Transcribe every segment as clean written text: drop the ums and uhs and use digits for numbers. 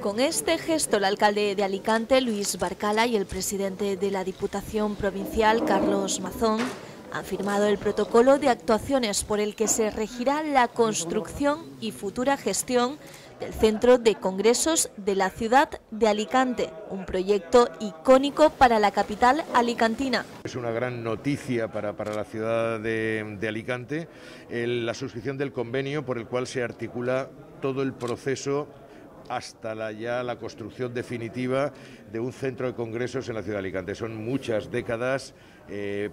Con este gesto, el alcalde de Alicante, Luis Barcala, y el presidente de la Diputación Provincial, Carlos Mazón, han firmado el protocolo de actuaciones por el que se regirá la construcción y futura gestión del Centro de Congresos de la Ciudad de Alicante, un proyecto icónico para la capital alicantina. Es una gran noticia para la ciudad de Alicante la suscripción del convenio por el cual se articula todo el proceso hasta ya la construcción definitiva de un centro de congresos en la ciudad de Alicante. Son muchas décadas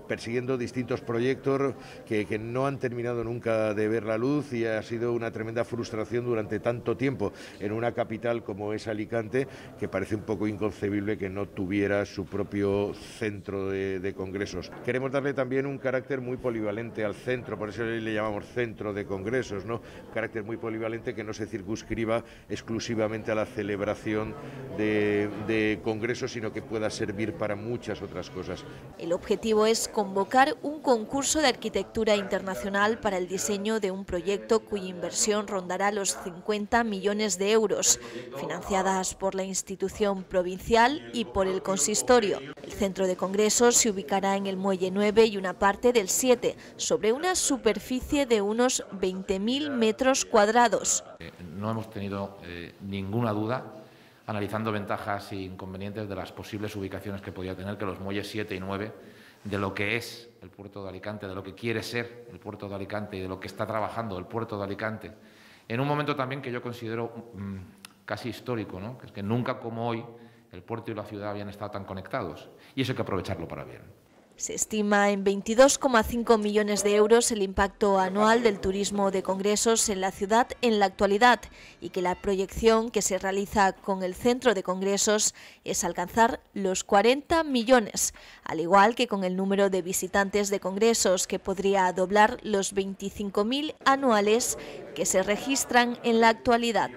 persiguiendo distintos proyectos que no han terminado nunca de ver la luz, y ha sido una tremenda frustración durante tanto tiempo en una capital como es Alicante, que parece un poco inconcebible que no tuviera su propio centro de congresos. Queremos darle también un carácter muy polivalente al centro, por eso le llamamos centro de congresos, ¿no? Un carácter muy polivalente que no se circunscriba exclusivamente a la celebración de congresos, sino que pueda servir para muchas otras cosas. El objetivo es convocar un concurso de arquitectura internacional para el diseño de un proyecto cuya inversión rondará los 50 millones de euros, financiadas por la institución provincial y por el consistorio. El centro de congresos se ubicará en el muelle 9 y una parte del 7, sobre una superficie de unos 20.000 metros cuadrados. No hemos tenido ninguna duda, analizando ventajas e inconvenientes de las posibles ubicaciones que podía tener, que los muelles 7 y 9, de lo que es el puerto de Alicante, de lo que quiere ser el puerto de Alicante y de lo que está trabajando el puerto de Alicante, en un momento también que yo considero casi histórico, ¿no? Que es que nunca como hoy el puerto y la ciudad habían estado tan conectados, y eso hay que aprovecharlo para bien. Se estima en 22,5 millones de euros el impacto anual del turismo de congresos en la ciudad en la actualidad, y que la proyección que se realiza con el centro de congresos es alcanzar los 40 millones, al igual que con el número de visitantes de congresos, que podría doblar los 25.000 anuales que se registran en la actualidad.